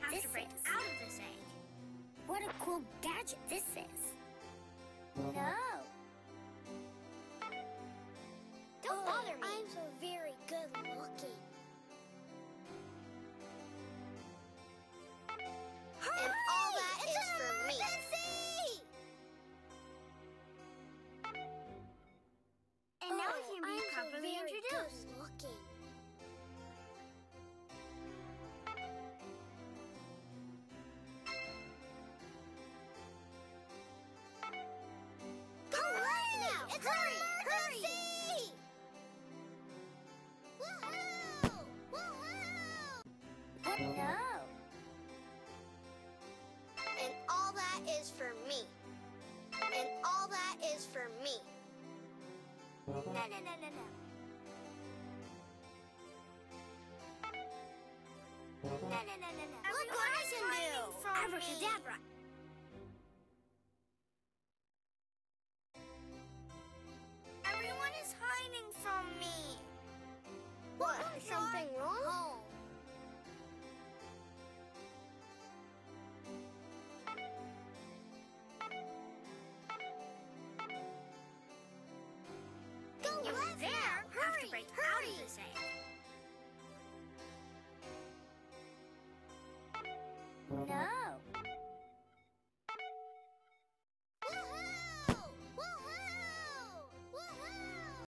gadget this is. Out of this egg. What a cool gadget this is. No. Don't bother me. I'm so very good looking. Hooray! And all that it's is for me. And now we can be properly introduced. Looking. Abracadabra. Everyone is hiding from me. What? Is something wrong? Home. Go left there. Hurry! Hurry! No.